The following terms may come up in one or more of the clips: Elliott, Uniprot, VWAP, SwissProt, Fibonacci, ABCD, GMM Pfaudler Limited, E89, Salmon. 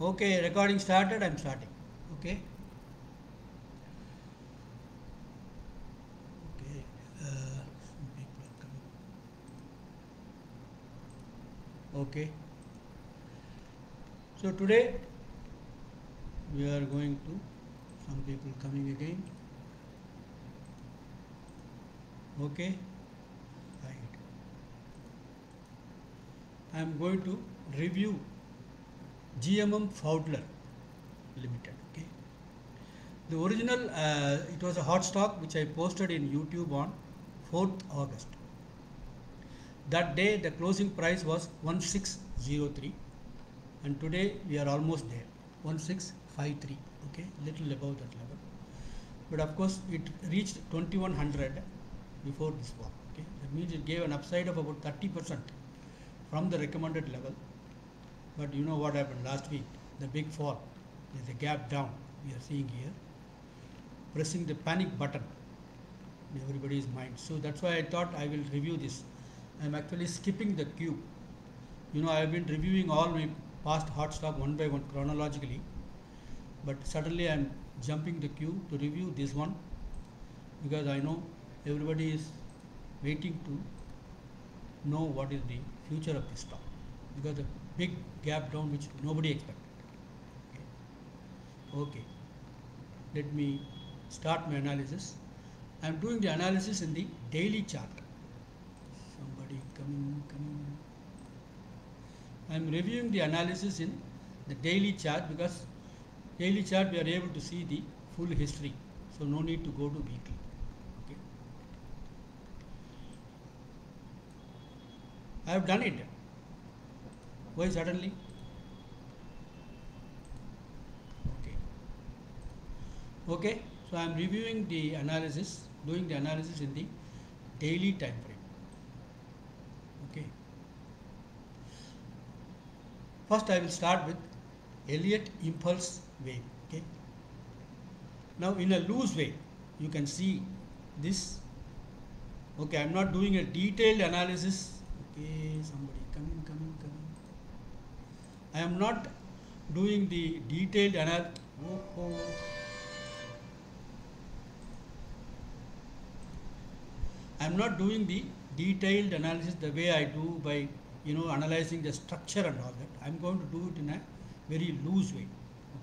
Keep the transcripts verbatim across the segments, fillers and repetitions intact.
Okay, recording started. I'm starting. Okay. Okay. Uh, okay. So today we are going to. Some people coming again. Okay. Right. I am going to review G M M Pfaudler Limited. Okay. The original, uh, it was a hot stock which I posted in YouTube on fourth August. That day the closing price was one six zero three and today we are almost there, one six five three. Okay, little above that level. But of course it reached twenty-one hundred before this one. Okay, that means it gave an upside of about thirty percent from the recommended level. But you know what happened last week, the big fall, there's a gap down we are seeing here, pressing the panic button in everybody's mind. So that's why I thought I will review this. I'm actually skipping the cube. You know, I've been reviewing all my past hot stock one by one chronologically, but suddenly I'm jumping the cube to review this one because I know everybody is waiting to know what is the future of this stock because the big gap down which nobody expected. Okay. Okay, let me start my analysis. I am doing the analysis in the daily chart. Somebody coming, coming. I am reviewing the analysis in the daily chart because daily chart we are able to see the full history. So no need to go to weekly. Okay. I have done it. Why suddenly? Okay. Okay, so I am reviewing the analysis, doing the analysis in the daily time frame. Okay. First I will start with Elliott impulse wave. Okay. Now in a loose way, you can see this. Okay, I am not doing a detailed analysis. Okay, somebody coming, coming, coming. I am not doing the detailed analysis. Oh, oh. I am not doing the detailed analysis the way I do by, you know, analyzing the structure and all that. I am going to do it in a very loose way.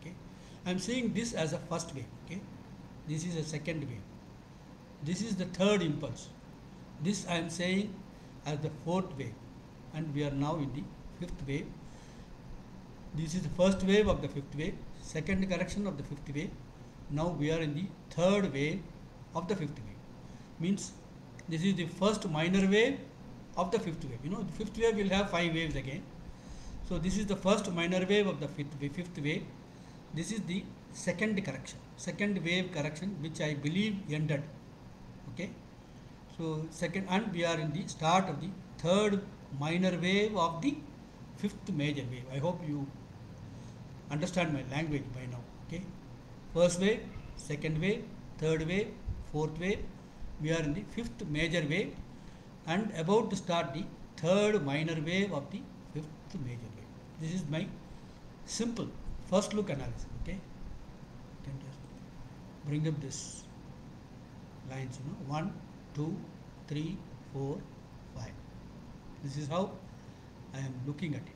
Okay, I am seeing this as a first wave. Okay, this is a second wave. This is the third impulse. This I am saying as the fourth wave, and we are now in the fifth wave. This is the first wave of the fifth wave, second correction of the fifth wave. Now we are in the third wave of the fifth wave. Means this is the first minor wave of the fifth wave. You know, the fifth wave will have five waves again. So this is the first minor wave of the fifth wave, fifth wave. This is the second correction, second wave correction, which I believe ended. Okay. So second, and we are in the start of the third minor wave of the fifth major wave. I hope you understand my language by now. Okay, first wave, second wave, third wave, fourth wave. We are in the fifth major wave and about to start the third minor wave of the fifth major wave. This is my simple first look analysis. Okay, you can just bring up this lines. You know, one, two, three, four, five. This is how I am looking at it.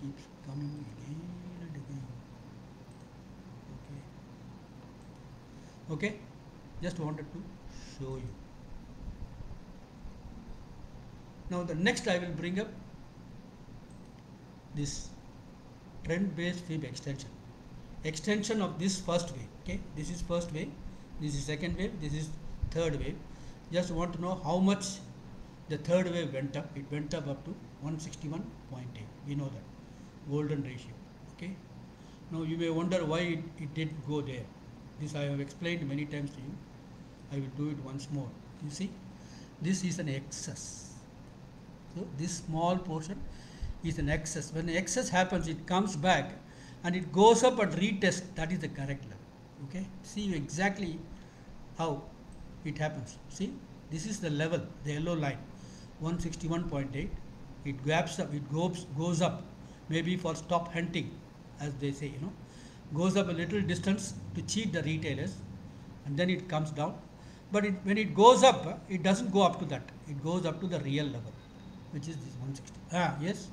Keeps coming again and again. Okay. Okay. Just wanted to show you. Now the next I will bring up this trend-based fib extension. Extension of this first wave. Okay. This is first wave. This is second wave. This is third wave. Just want to know how much the third wave went up. It went up up to one sixty-one point eight. We know that. Golden ratio. Okay. Now you may wonder why it, it did go there. This I have explained many times to you. I will do it once more. You see, this is an excess. So this small portion is an excess. When excess happens, it comes back and it goes up and retest. That is the correct level. Okay. See exactly how it happens. See, this is the level, the yellow line, one sixty-one point eight. It gaps up. It goes goes up. maybe for stop hunting, as they say, you know, goes up a little distance to cheat the retailers, and then it comes down. But it, when it goes up, it doesn't go up to that. It goes up to the real level, which is this one sixty. Ah, yes.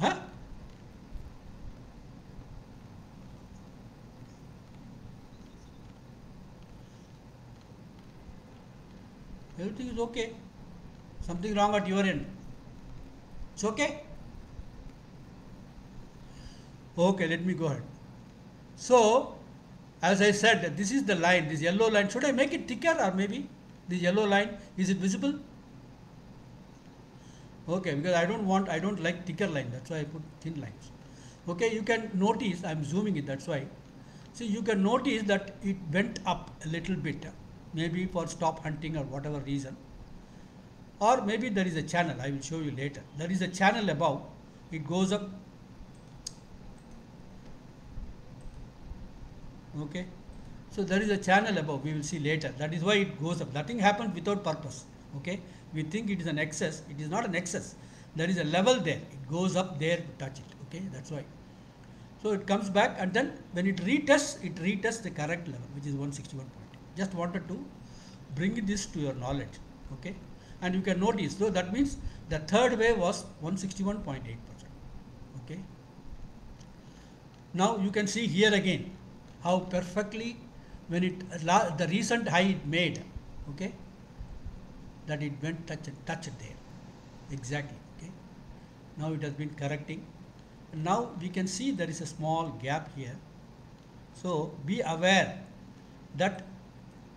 Huh? Everything is okay. Something wrong at your end. It's okay. Okay, let me go ahead. So, as I said, this is the line, this yellow line. Should I make it thicker, or maybe this yellow line, is it visible? Okay, because I don't want, I don't like thicker line. That's why I put thin lines. Okay, you can notice, I'm zooming it, that's why. See, you can notice that it went up a little bit, maybe for stop hunting or whatever reason. Or maybe there is a channel, I will show you later. There is a channel above, it goes up. Okay, so there is a channel above, we will see later. That is why it goes up. Nothing happens without purpose. Okay, we think it is an excess. It is not an excess. There is a level there. It goes up there to touch it. Okay, that's why. So it comes back, and then when it retests, it retests the correct level, which is one sixty-one point. Just wanted to bring this to your knowledge. Okay, and you can notice, so that means the third wave was one sixty-one point eight percent. Okay, now you can see here again how perfectly when it la the recent high it made, okay, that it went touch and touch there, exactly. Okay, now it has been correcting, and now we can see there is a small gap here. So be aware that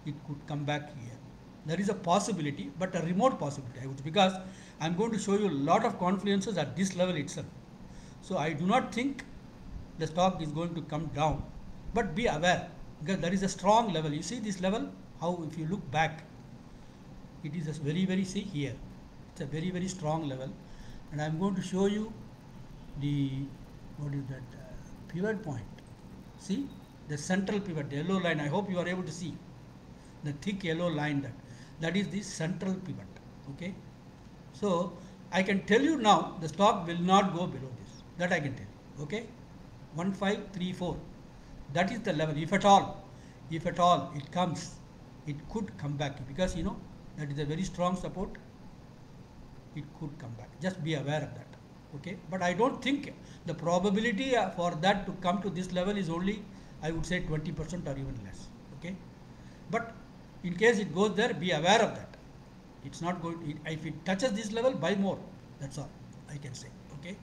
it could come back here. There is a possibility, but a remote possibility, because I am going to show you a lot of confluences at this level itself. So I do not think the stock is going to come down. But be aware, because there is a strong level. You see this level, how if you look back, it is a very, very, see here, it's a very, very strong level. And I'm going to show you the, what is that, uh, pivot point. See, the central pivot, the yellow line, I hope you are able to see. The thick yellow line, that, that is the central pivot, okay. So, I can tell you now, the stock will not go below this, that I can tell you, okay. one five three four. That is the level. If at all, if at all it comes, it could come back, because you know that is a very strong support. It could come back. Just be aware of that. Okay. But I don't think the probability for that to come to this level is only, I would say, twenty percent or even less. Okay. But in case it goes there, be aware of that. It's not going. It, if it touches this level, buy more. That's all I can say. Okay.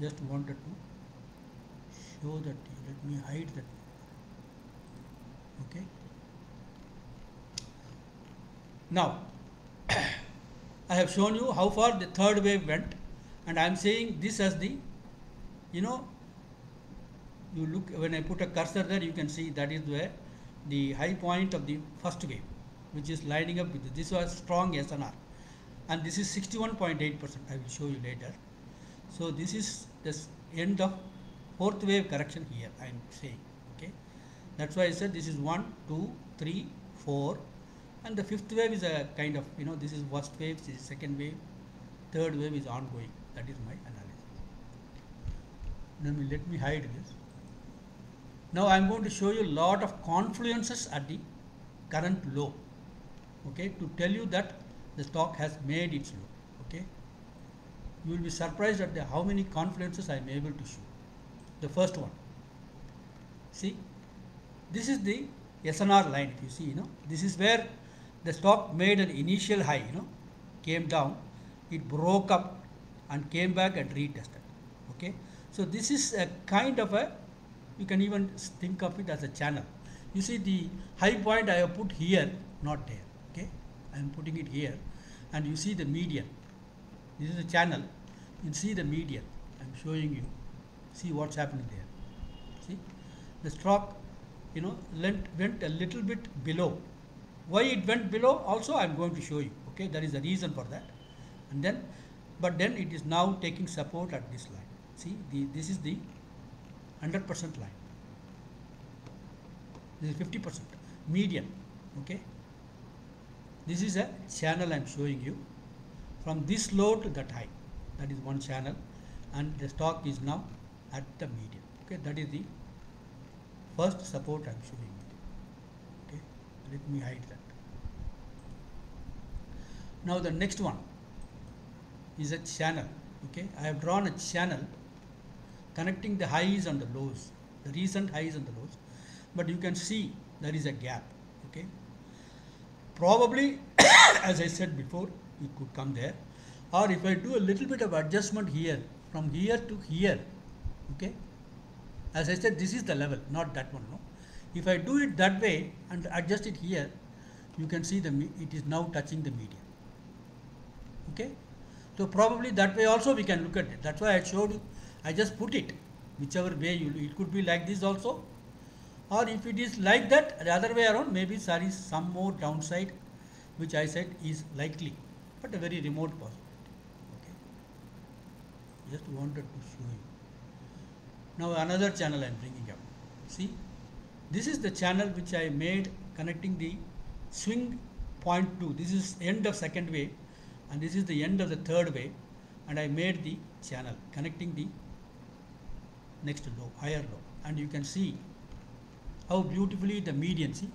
Just wanted to show that. Let me hide that. Okay. Now, I have shown you how far the third wave went, and I am saying this as the, you know, you look, when I put a cursor there, you can see that is where the high point of the first wave, which is lining up with this. This was strong S N R, and this is sixty-one point eight percent. I will show you later. So this is the end of fourth wave correction here, I am saying, okay. That's why I said this is one, two, three, four, and the fifth wave is a kind of, you know, this is first wave, this is second wave, third wave is ongoing. That is my analysis. Let me, let me hide this. Now I am going to show you a lot of confluences at the current low, okay, to tell you that the stock has made its low, okay. You will be surprised at the, how many confluences I am able to show. The first one, see, this is the S N R line, if you see, you know, this is where the stock made an initial high, you know, came down, it broke up and came back and retested, okay. So this is a kind of a, you can even think of it as a channel. You see the high point I have put here, not there, okay, I am putting it here, and you see the median, this is a channel, you see the median, I am showing you. See what's happening there. See, the stock, you know, went, went a little bit below. Why it went below also I'm going to show you. Okay, there is a reason for that. And then, but then it is now taking support at this line. See, the, this is the one hundred percent line. This is fifty percent median. Okay. This is a channel I'm showing you. from this low to that high. That is one channel, and the stock is now at the median. Okay, that is the first support I am showing you. Okay, let me hide that. Now the next one is a channel. Okay, I have drawn a channel connecting the highs and the lows, the recent highs and the lows, but you can see there is a gap. Okay, probably as I said before, it could come there, or if I do a little bit of adjustment here, from here to here, okay, as I said, this is the level, not that one. No, if I do it that way and adjust it here, you can see the it is now touching the median. Okay, so probably that way also we can look at it. That's why I showed you. I just put it whichever way you. It could be like this also, or if it is like that, the other way around, maybe there is some more downside, which I said is likely, but a very remote possibility. Okay, just wanted to show you. Now another channel I am bringing up. See, this is the channel which I made connecting the swing point two. This is end of second wave, and this is the end of the third wave, and I made the channel connecting the next low, higher low, and you can see how beautifully the median, see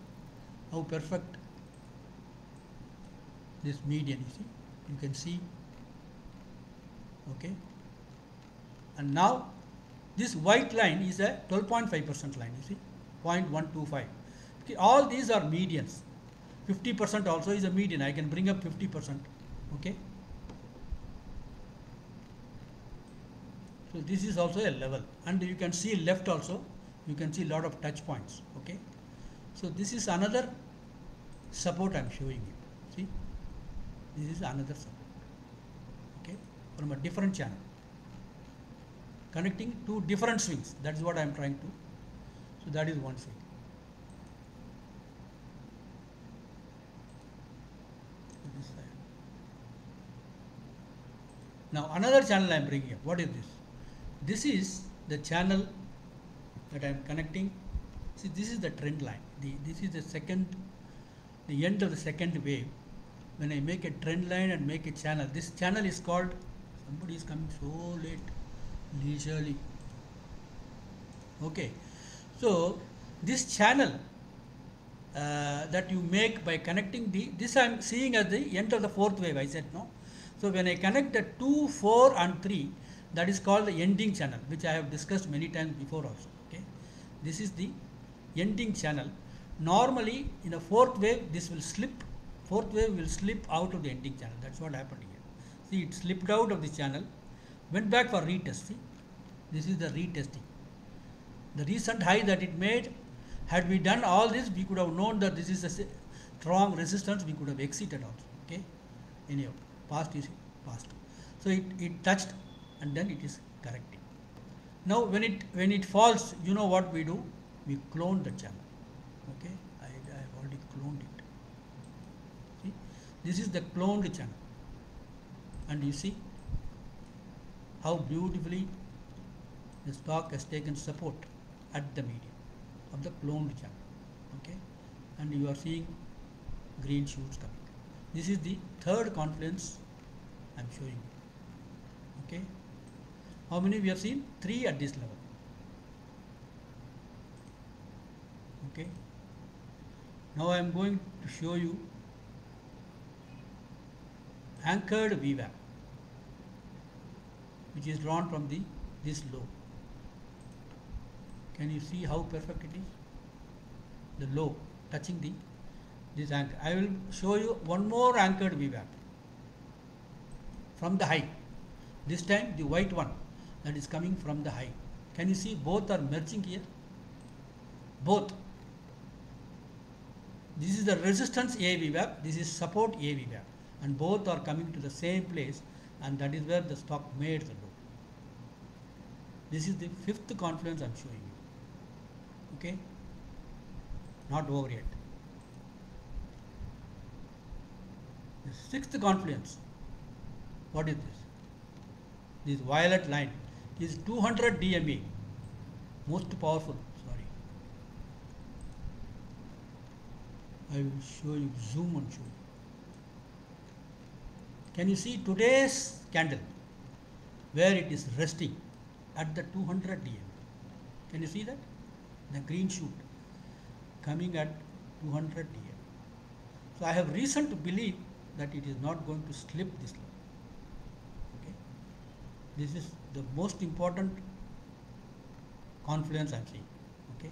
how perfect this median is. See, you can see. Okay, and now this white line is a twelve point five percent line. You see, zero point one two five. Okay, all these are medians. fifty percent also is a median. I can bring up fifty percent. Okay. So this is also a level, and you can see left also. You can see lot of touch points. Okay. So this is another support I am showing you. See, this is another support. Okay, from a different channel, connecting two different swings. That is what I am trying to. So that is one swing. Now another channel I am bringing up. What is this? This is the channel that I am connecting. See, this is the trend line. The, this is the second, the end of the second wave. When I make a trend line and make a channel, this channel is called. Somebody is coming so late, leisurely. Okay, so this channel uh, that you make by connecting the this I am seeing as the end of the fourth wave. I said no. So when I connect the two, four and three, that is called the ending channel, which I have discussed many times before also. Okay, this is the ending channel. Normally in a fourth wave, this will slip. Fourth wave will slip out of the ending channel. That's what happened here. See, it slipped out of the channel, went back for retest. See, this is the retesting. The recent high that it made, had we done all this, we could have known that this is a strong resistance. We could have exited also. Okay, anyhow. Past is past. So it, it touched and then it is correcting. Now when it when it falls, you know what we do? We clone the channel. Okay, I, I have already cloned it. See, this is the cloned channel, and you see how beautifully the stock has taken support at the median of the cloned channel. Okay, and you are seeing green shoots coming. This is the third confluence I am showing you. Okay, how many we have seen? Three at this level. Okay, now I am going to show you anchored V WAP, which is drawn from the this low. Can you see how perfect it is? The low touching the this anchor. I will show you one more anchored V WAP from the high. This time the white one that is coming from the high. Can you see both are merging here? Both. This is the resistance A V WAP. This is support A V WAP, and both are coming to the same place, and that is where the stock made the low. This is the fifth confluence I am showing you. Okay, not over yet. The sixth confluence, what is this? This violet line is two hundred D M A, most powerful. Sorry, I will show you, zoom and show you. Can you see today's candle where it is resting at the two hundred D M A? Can you see that? The green shoot coming at two hundred D M A. So I have reason to believe that it is not going to slip this level. Okay, this is the most important confluence I am seeing. Okay.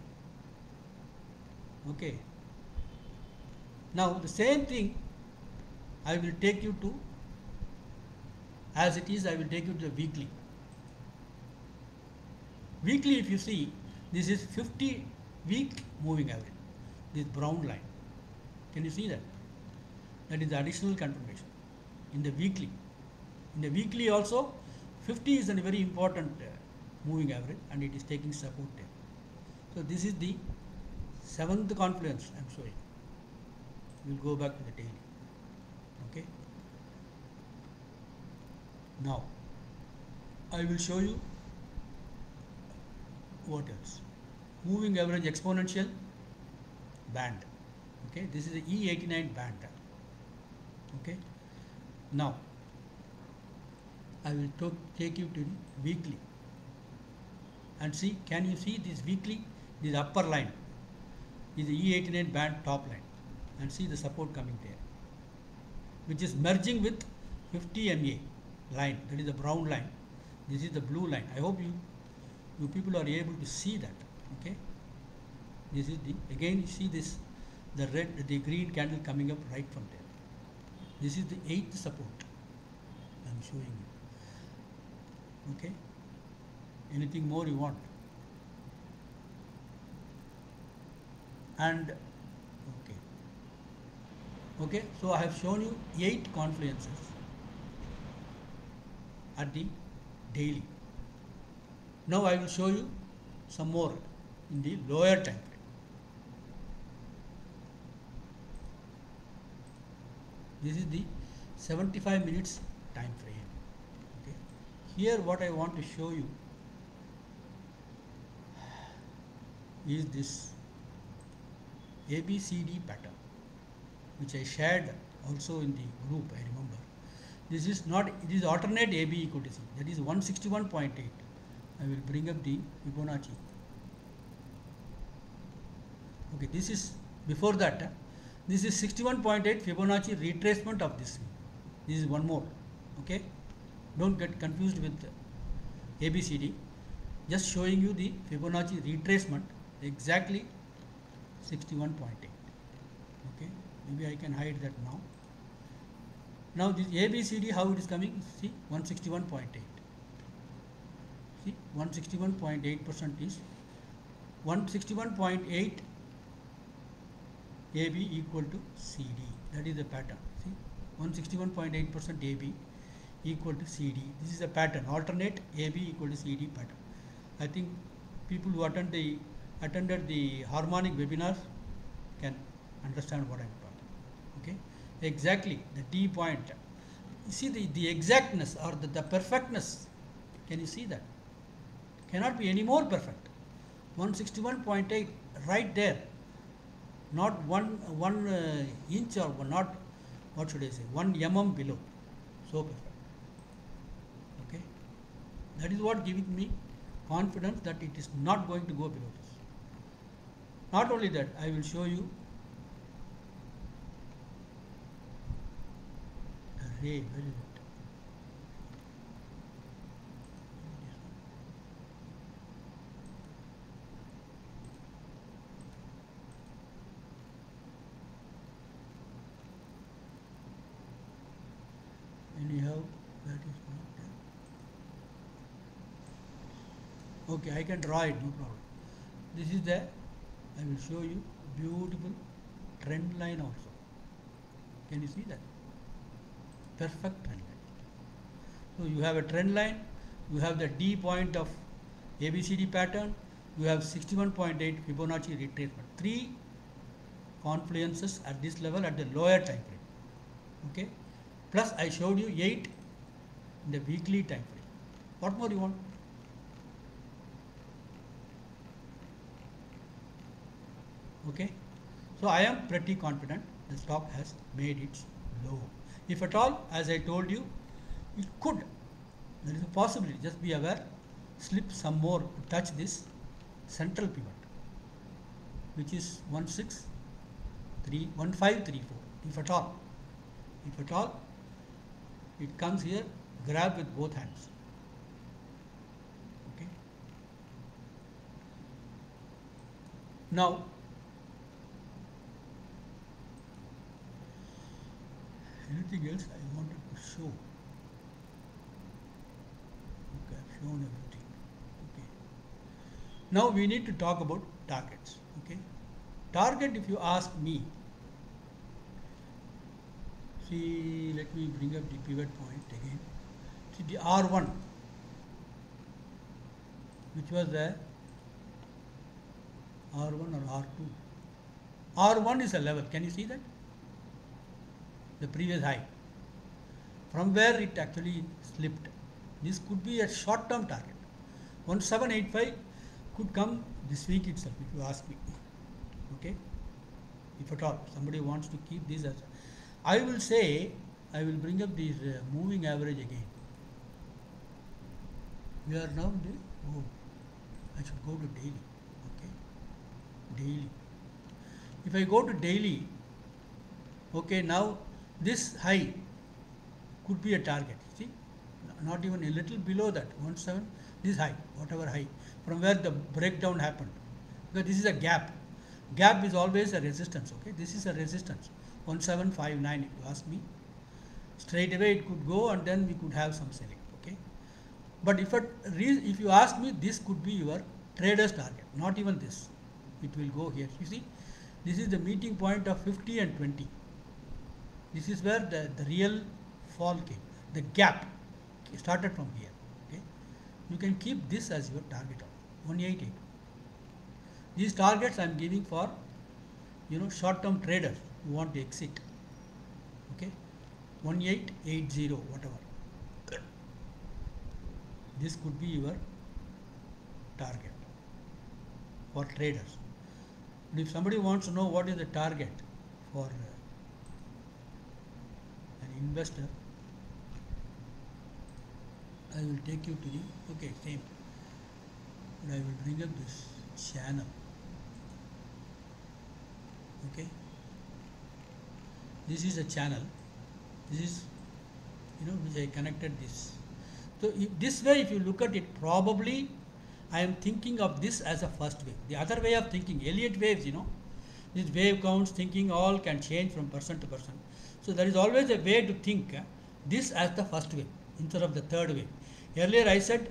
Okay. Now the same thing I will take you to, as it is I will take you to the weekly. Weekly, if you see, this is fifty week moving average, this brown line. Can you see that? That is the additional confirmation in the weekly. In the weekly also, fifty is a very important uh, moving average and it is taking support there. So this is the seventh confluence I am showing. We will go back to the daily. Okay. Now, I will show you what else. Moving average exponential band. Okay, this is the E eighty-nine band. Okay. Now, I will take you to the weekly and see. Can you see this weekly? This upper line is the E eighty-nine band top line, and see the support coming there, which is merging with fifty M A line. That is the brown line. This is the blue line. I hope you, you people are able to see that. Okay. This is the again. You see this, the red, the green candle coming up right from there. This is the eighth support I am showing you. Okay. Anything more you want? And okay. Okay. So I have shown you eight confluences at the daily. Now I will show you some more in the lower time frame. This is the seventy-five minutes time frame. Okay. Here what I want to show you is this A B C D pattern, which I shared also in the group, I remember. This is not, it is alternate A B equal to C, that is one sixty-one point eight. I will bring up the Fibonacci. Okay, this is, before that, this is sixty-one point eight Fibonacci retracement of this. This is one more, okay. Don't get confused with A B C D. Just showing you the Fibonacci retracement, exactly sixty-one point eight. Okay, maybe I can hide that now. Now this A B C D, how it is coming? See, one sixty-one point eight. See, one sixty-one point eight percent is one sixty-one point eight A B equal to C D. That is the pattern. See, one sixty-one point eight percent A B equal to C D. This is a pattern. Alternate A B equal to C D pattern. I think people who attend the attended the harmonic webinars can understand what I am talking. Okay, exactly the D point. You see the the exactness or the, the perfectness. Can you see that? Cannot be any more perfect. one sixty-one point eight right there. Not one one uh, inch or one, not what should I say? One mm below. So perfect. Okay, that is what giving me confidence that it is not going to go below this. Not only that, I will show you the ray. Where is it? Anyhow, that is not there. Okay, I can draw it, no problem. This is the, I will show you beautiful trend line also. Can you see that? Perfect trend line. So you have a trend line, you have the D point of A B C D pattern, you have sixty-one point eight Fibonacci retracement. Three confluences at this level at the lower time frame. Okay. Plus I showed you eight in the weekly time frame. What more you want? Okay, so I am pretty confident the stock has made its low. If at all, as I told you, it could, there is a possibility, just be aware, slip some more to touch this central pivot, which is one six three one five three four. If at all, if at all, it comes here, grab with both hands. Okay. Now, anything else I wanted to show? Okay, I've shown everything. Okay. Now we need to talk about targets. Okay. Target, if you ask me, see, let me bring up the pivot point again. See the R one, which was there, R one or R two. R one is a level, can you see that? The previous high, from where it actually slipped. This could be a short-term target. one seven eight five could come this week itself, if you ask me. Okay, if at all somebody wants to keep this as, I will say, I will bring up this uh, moving average again. We are now in the, oh, I should go to daily. Okay, daily. If I go to daily, okay, now. This high could be a target, see, not even a little below that, one seven, this high, whatever high, from where the breakdown happened. Because this is a gap. Gap is always a resistance, okay. This is a resistance, one seven five nine, if you ask me. Straight away it could go and then we could have some selling, okay. But if, it, if you ask me, this could be your trader's target, not even this. It will go here, you see. This is the meeting point of fifty and twenty. This is where the, the real fall came. The gap started from here. Okay, you can keep this as your target of one eighty-eight. These targets I am giving for, you know, short-term traders who want to exit. Okay, one eight eight zero, whatever. This could be your target for traders. And if somebody wants to know what is the target for investor, I will take you to the, okay, same, and I will bring up this channel, okay, this is a channel, this is, you know, which I connected this, so if this way if you look at it, probably I am thinking of this as a first wave. The other way of thinking, Elliott waves, you know, this wave counts, thinking all can change from person to person. So there is always a way to think uh, this as the first wave instead of the third wave. Earlier I said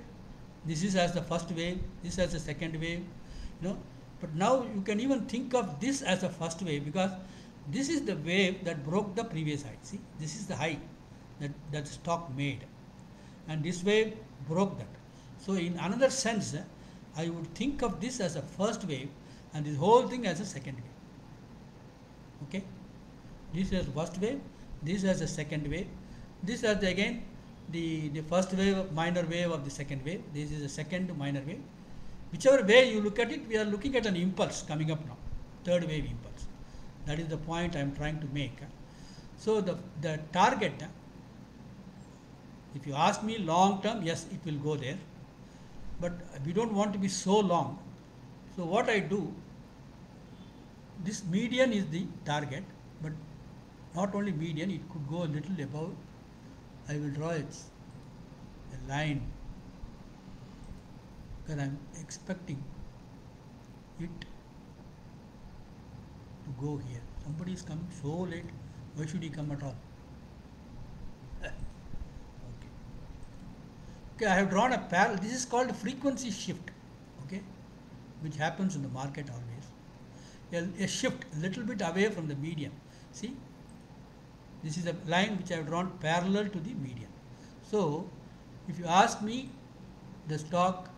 this is as the first wave, this as the second wave, you know. But now you can even think of this as the first wave because this is the wave that broke the previous high. See, this is the high that, that stock made and this wave broke that. So in another sense, uh, I would think of this as a first wave and this whole thing as a second wave. Okay, this is first wave, this is the second wave, this is the, again the, the first wave, minor wave of the second wave, this is the second minor wave. Whichever way you look at it, we are looking at an impulse coming up now, third wave impulse. That is the point I am trying to make. So the, the target, if you ask me long term, yes, it will go there, but we don't want to be so long. So what I do, this median is the target, but not only median, it could go a little above. I will draw its a line because I am expecting it to go here. Somebody is coming so late, why should he come at all? Okay. Okay, I have drawn a parallel. This is called a frequency shift, okay, which happens in the market always. A, a shift a little bit away from the median. See, this is a line which I have drawn parallel to the median. So, if you ask me, the stock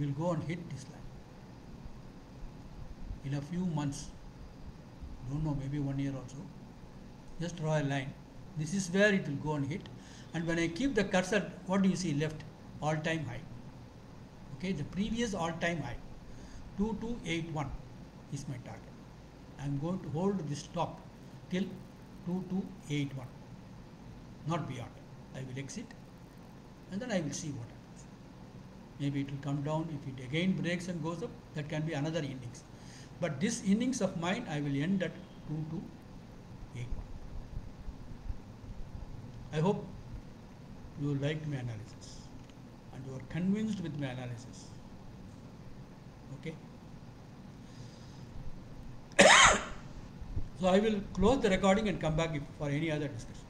will go and hit this line in a few months. Don't know, maybe one year or so. Just draw a line. This is where it will go and hit. And when I keep the cursor, what do you see left? All-time high. Okay, the previous all-time high, two two eight one is my target. I am going to hold this stop till two two eight one. not beyond. I will exit and then I will see what happens. Maybe it will come down. If it again breaks and goes up, that can be another innings. But this innings of mine, I will end at two two eight one. I hope you liked my analysis and you are convinced with my analysis. Okay. So I will close the recording and come back if, for any other discussion.